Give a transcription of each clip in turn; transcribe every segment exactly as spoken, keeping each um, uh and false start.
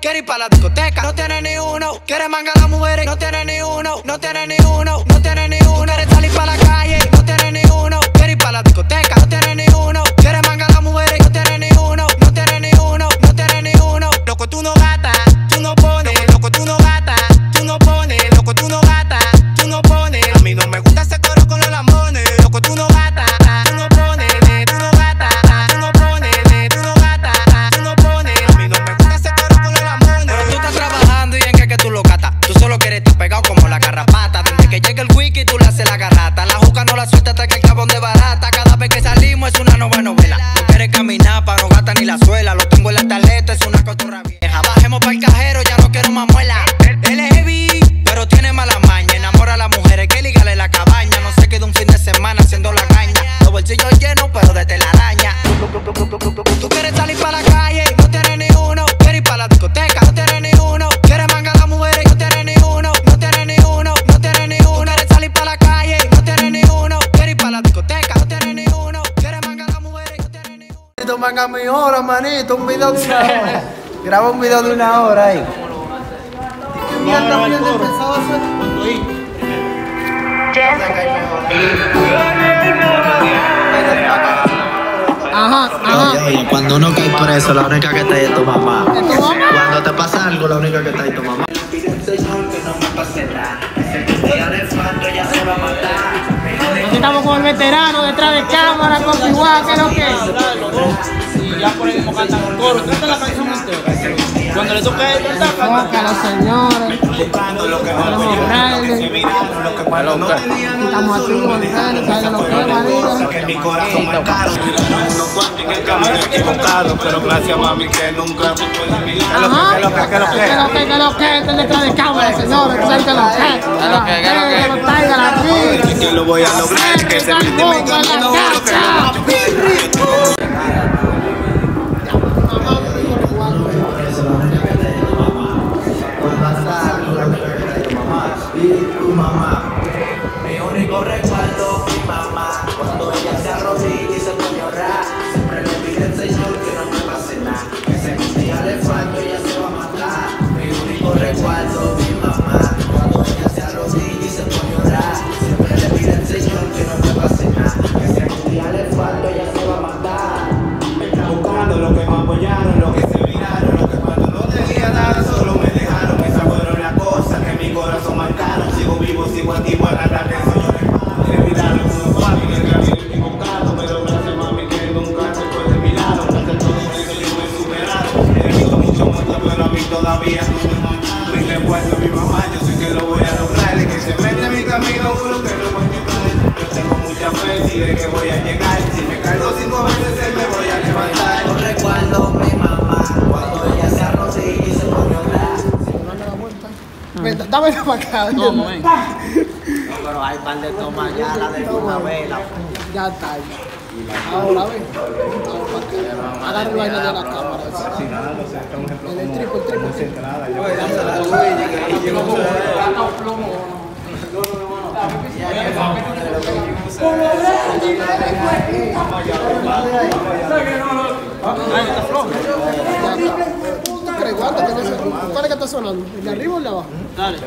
Quiere ir para la discoteca, no tiene ni uno. Quiere mangar a las mujeres, no tiene ni uno. No tiene ni uno, no tiene ni uno. Quiere salir para la calle, no tiene ni uno. Quiere ir para la discoteca, no tiene ni uno. Quiere mangar a las mujeres, no tiene ni uno. No tiene ni uno, no tiene ni uno. Loco, tú no gatas, tú no pones. Loco, tú no gatas, tú no pones. Loco, tú no gatas, tú no pones. A mí no me gusta ese coro con los lambones. Loco, tú no gatas. La suerte hasta que el cabón de barata. Cada vez que salimos es una nueva novela. No quieres caminar para no gata ni la suela. Lo tengo en la taleta, es una cotorra vieja. Bajemos para el cajero, ya no quiero mamuela. Él es heavy, pero tiene mala maña. Enamora a las mujeres que lígale la cabaña. No se queda un fin de semana haciendo la caña. Los bolsillos llenos, pero de telaraña. Tú quieres salir para la calle, no tienes ni uno. Quieres ir para la discoteca, no tienes ni uno. Quieres mangar a las mujeres, no tienes ni uno. No tienes ni uno, no tienes ni uno. Quieres salir para la calle, no tienes ni uno. La discoteca, no tiene ni uno. Quiere mangar a las mujeres, no tiene ni uno. Manga mi hora, manito, un video de una hora. Graba un video de una hora ahí. ¿Y qué mierda bien empezado a hacer? Ajá, ajá. Oye, oye, cuando uno cae preso, la única que está ahí es tu mamá. Cuando te pasa algo, la única que está ahí es tu mamá. Pide al Señor que no me pase nada. El día del santo ya se va a matar. Aquí estamos con el veterano detrás de cámara, con Coppiwa, que lo que es. Y ya por ahí como cantan el coro. Esta es la canción usted. Cuando le toque el toca a los señores. Estamos aquí con Rani, ¿sabes lo que es, marido? Que mi corazón es caro. En el camino equivocado, pero gracias a mí que nunca fui en mi vida. Que lo que, que lo que, que lo que, que lo que, está detrás de cámara, señores. Que lo que, que lo que, que lo voy a lograr. Que se prende mi camino, lo que yo no. Tu mamá, mi único recuerdo, mi mamá. Cuando ella se arrodilla y se pone a orar, siempre le pide al Señor que no me pase nada. Que se consiga de falto, ella se va a matar. Mi único recuerdo, mi mamá. Cuando ella se arrodilla y se pone a orar, siempre le pide al Señor que no me pase nada. Que se consiga de falto, ella se va a matar. Me está buscando lo que me apoyaron, lo que se miraron, lo que cuando no tenía nada solo me dejaron. Me sacaron la cosa que mi corazón marcaba. Sigo vivo, sigo activo a la tarde, soy yo hermano. De mi lado, un suave, en el camino equivocado. Pero gracias, mami, que nunca se fue de mi lado. Gracias todo eso yo me he superado. He visto mucho, mucho, pero a mí todavía no me mataron. Mi recuerdo, mi mamá, yo sé que lo voy a lograr. El que se mete en mi camino, juro que lo voy a quitar. Yo tengo mucha fe, diré que voy a llegar. Si me caigo cinco veces, se me voy a levantar. No recuerdo mi mamá, cuando ella se arrodilla y se pone a hablar. Dame la acá. No, no, pero hay par de tomas ya, la de una vela. Ya está. Ahora ven. Agarra el baño de la cámara. El triple, el triple. ¿Cuál es que está sonando? ¿El de arriba o el de abajo? Dale.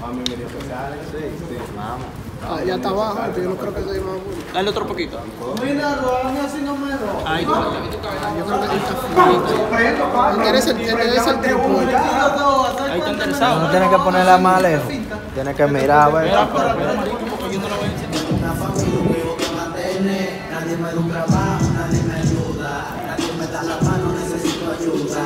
Mami me dio que sale. Sí, sí. Vamos. Ya está abajo, yo no creo que se iba a... Dale otro poquito. Mira, Rodolfo, así no me roba. Ay, yo creo que ahí está. Interesa el tiempo. Ahí está interesado. No tienes que ponerla más lejos. Tienes que mirar, güey. Mira, pero porque yo no lo voy a enseñar. Una familia vivo que mantener. Nadie me da un trabajo, nadie me ayuda. Nadie me da la mano, necesito ayuda.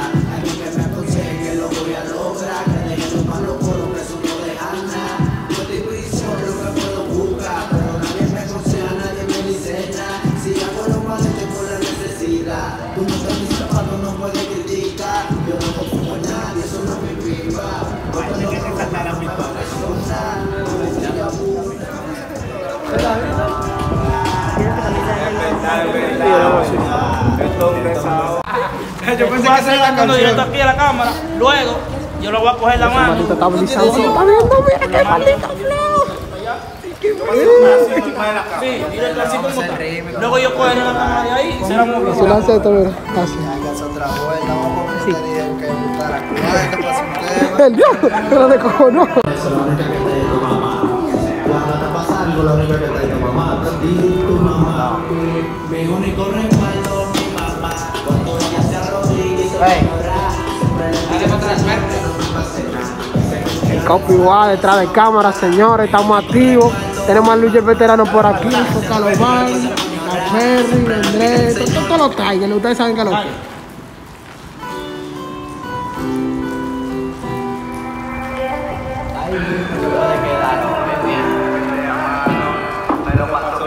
Yo pensé que se iba cuando directo aquí a la cámara, luego yo lo voy a coger la mano. Está viendo, mira qué maldito flow. acá. Sí, yo luego yo cogeré la cámara de ahí y se la muevo. Se lanza esto, mira. Así. Otra vuelta, vamos a ver que gustar a el dios, pero de cojones. Cuando te pasa algo, lo único que te digo, mamá, dijo tu mamá, mi único respaldo, mi papá, cuando ella se arrodilla y se corra. El Coppiwa detrás de cámara, señores, estamos activos. Tenemos a Luiyi El Veterano por aquí, a los bailes, a Ferry, a Andrés, todos los Tigers, ustedes saben que los Tigers.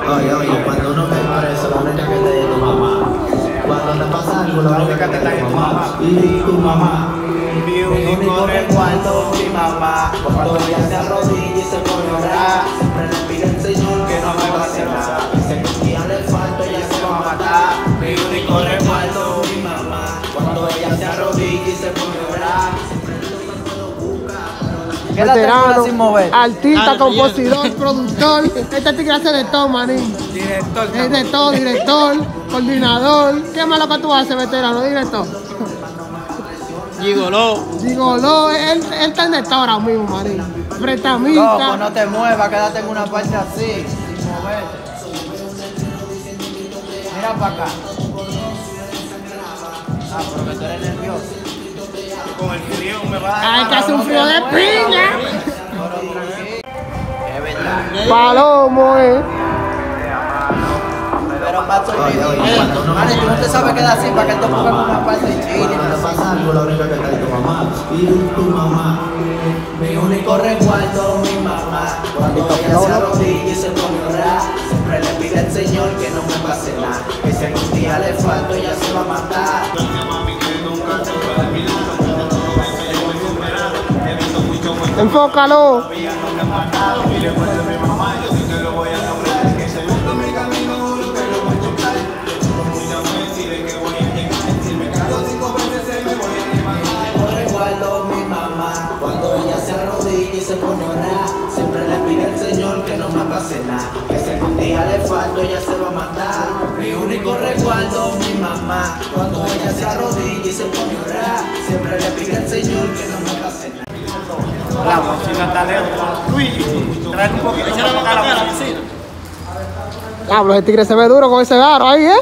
Oye, oye, cuando uno me parece, la única que te dice tu mamá. Cuando te pasa algo, la única que te dice tu mamá. Y tu mamá, mi único recuerdo, mi mamá. Cuando ella se arrodilla y se pone a orar, siempre le pide al Señor que no me va a hacer nada. Dice que un día le falta, ella se va a matar. Mi único recuerdo, mi mamá. Cuando ella se arrodilla y se pone a orar, siempre le Veterano, sin mover. Artista, ah, compositor, productor. Este tigre hace de todo, manín. Director. Es de todo, director, coordinador. ¿Qué más lo que tú haces, Veterano? Director. Gigoló. Gigoló. Él, él está en de todo ahora mismo, manín. Pretamista. Loco, no te muevas, quédate en una parte así, sin mover. Mira para acá. Ah, pero que tú eres nervioso. Con el frío me va a... ¡Ay, que hace un frío de piña! ¡Palomo, eh! Pero más sonido, ¿eh? Tú no te sabes quedar así para que tú pongas una parte de chile. Cuando pasa algo, la única que está es tu mamá. Y tu mamá, mi único recuerdo, mi mamá. Cuando ella se arrodilla y se pone a orar, siempre le pide al Señor que no me pase nada. Que si algún día le falto, ella se va a matar. Enfócalo. Cuando ella se arrodilla y se pone a orar, siempre le pide al Señor que no me pase nada. Que si algún día le falto, ella se va a matar. Mi único recuerdo, mi mamá. Cuando ella se arrodilla y se pone a orar, siempre le pide al Señor que no me pase nada. La bocina está lejos. Luigi, trae un poquito de la bocina. Diablo, ese tigre se ve duro con ese garo ahí, ¿eh?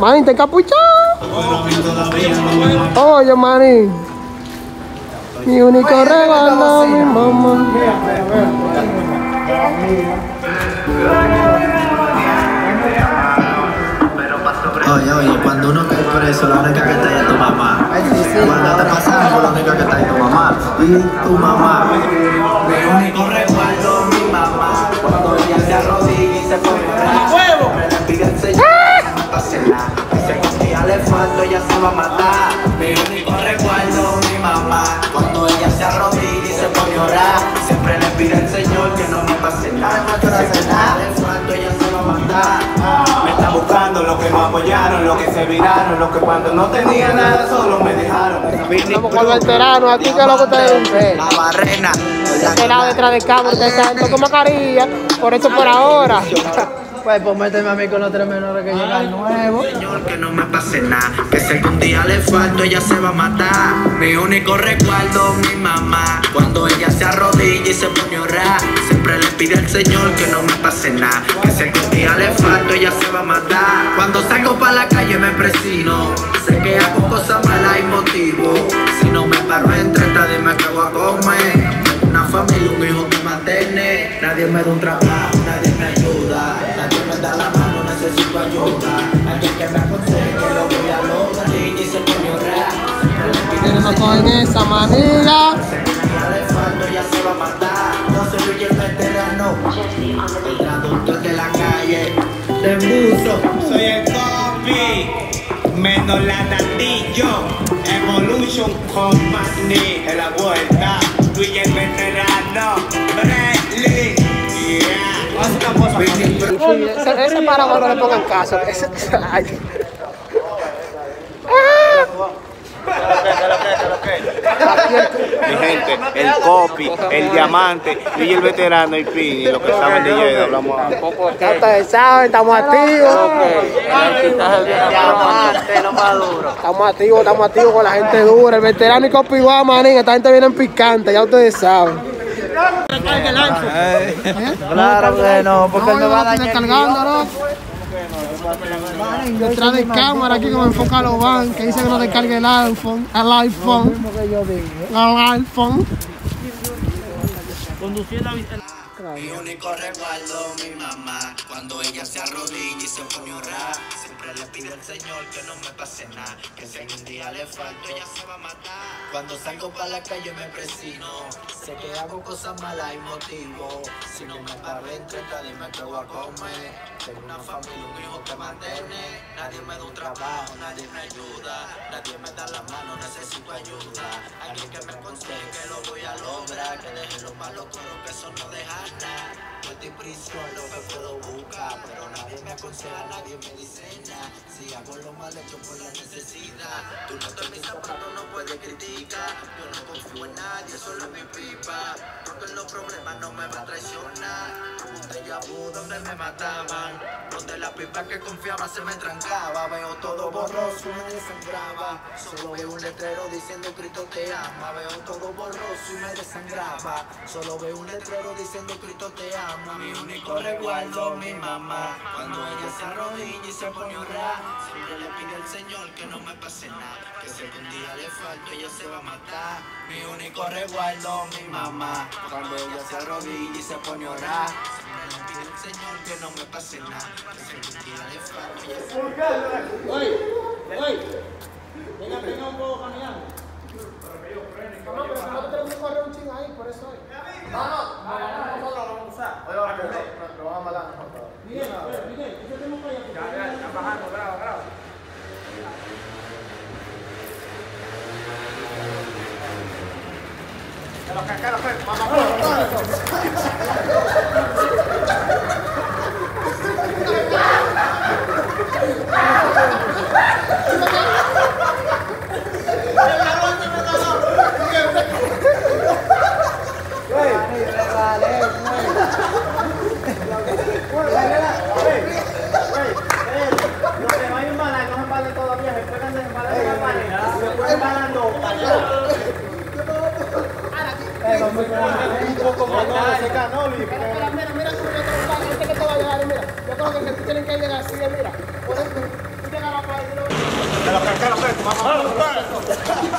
Manín, te encapuchado. Oye, manín. Mi único regalo, mi mamá. Oye, oye, cuando uno cae preso, la única que está ahí es tu mamá. Cuando te pasa algo, la única que está ahí es tu mamá. Y tu mamá, mi único recuerdo, mi mamá. Cuando ella se arrodilla y se pone a huevo, me la pide el Señor, no me pase nada. Que si un día le falto, ella se va a matar. Mi único recuerdo, mi mamá. Cuando ella se arrodilla y se pone a orar, siempre le pide al Señor que no me pase nada. Que si un día le falto, ella se va a matar. Me está buscando lo que no apoyaron, lo que se viraron, lo que cuando no tenía nada solo me dejaron. Estamos con el Veterano, aquí que lo que ustedes ven. La barrena. Este lado detrás de cámara, ustedes saben, toco mascarilla, por eso por ahora. Pues por meterme a mí con los tres menores que llegan nuevos. Señor, que no me pase nada, que si algún día le falto, ella se va a matar. Mi único recuerdo, mi mamá. Cuando ella se arrodilla y se pone a orar, siempre le pide al Señor que no me pase nada. Que si algún día le falto, ella se va a matar. Cuando salgo para la calle me presino, sé que hago cosas malas y motivo. Si no me paro en treinta, dime que voy a comer. Una familia, un hijo que mantiene. Nadie me da un trabajo, nadie me ayuda. Da la mano, necesito ayuda. Alguien que me aconseje que lo voy a lograr. Y se pone a orar. No con esa manera. Ya se va a matar. No se Luiyi El Veterano. El traductor de la calle. Te puso. Soy el Coppi. Menos la natillo. Evolucion Company. En la vuelta. Luiyi El Veterano. Bradley. Ese paraguas no le pongan caso. Ay. Mi gente, el Coppi, el Diamante, Luiyi el Veterano, el Pini, lo que saben de Yedo, hablamos a poco. Ustedes saben, estamos activos. Diamante, lo más duro. Estamos activos, estamos activos con la gente dura. El Veterano y Coppiwa, manín, esta gente viene en picante, ya ustedes saben. Claro que no, porque no, no va a dañar. Detrás de cámara aquí como enfoca a los van, que dice que no descargue el iPhone, el iPhone, el iPhone. Conducir la vista. Mi único resguardo, mi mamá, cuando ella se arrodilla y se pone a orar, siempre le pide al Señor que no me pase nada, que si algún día le falto ella se va a matar. Cuando salgo para la calle me presino, sé que hago cosas malas y motivo, si no me paro en treinta dime que voy a comer, tengo una familia, un hijo que mantiene, nadie me da un trabajo, nadie me ayuda, nadie me da la mano, necesito ayuda, alguien que me aconseje que lo voy a lograr, que deje los malos coros que eso no dejar. Multiprisión lo que puedo buscar, pero nadie me aconseja, nadie me dice nada. Si hago lo mal hecho por la necesidad, tú no estás mis zapatos, no puedes criticar. Yo no confío en nadie, solo en mi pipa, porque en los problemas no me va a traicionar. Un déjà vu donde me mataban, donde la pipa que confiaba se me trancaba. Veo todo borroso, me desangraba, solo veo un letrero diciendo Cristo te ama. Veo todo borroso y me desangraba, solo veo un letrero diciendo Cristo te ama. Mi único recuerdo, mi mamá, cuando ella se arrodilla y se pone a orar, siempre le pide al Señor que no me pase nada, que si algún día le falto ella se va a matar. Mi único recuerdo, mi mamá, cuando ella se arrodilla y se pone a orar, siempre le pide al Señor que no me pase nada, que si algún día le falto ella se va a matar. Oye, oye, venga, venga un poco caminando. No, pero si no tenemos que correr un chingo ahí, por eso es. No, no, no, no, no, oye, ahora que lo vamos a matar. Miguel, Miguel, ¿qué tenemos por allá? Ya, ya, ya, bajando, bravo, bravo. De los cascaros, pues, mamá, de los cascaros, vamos a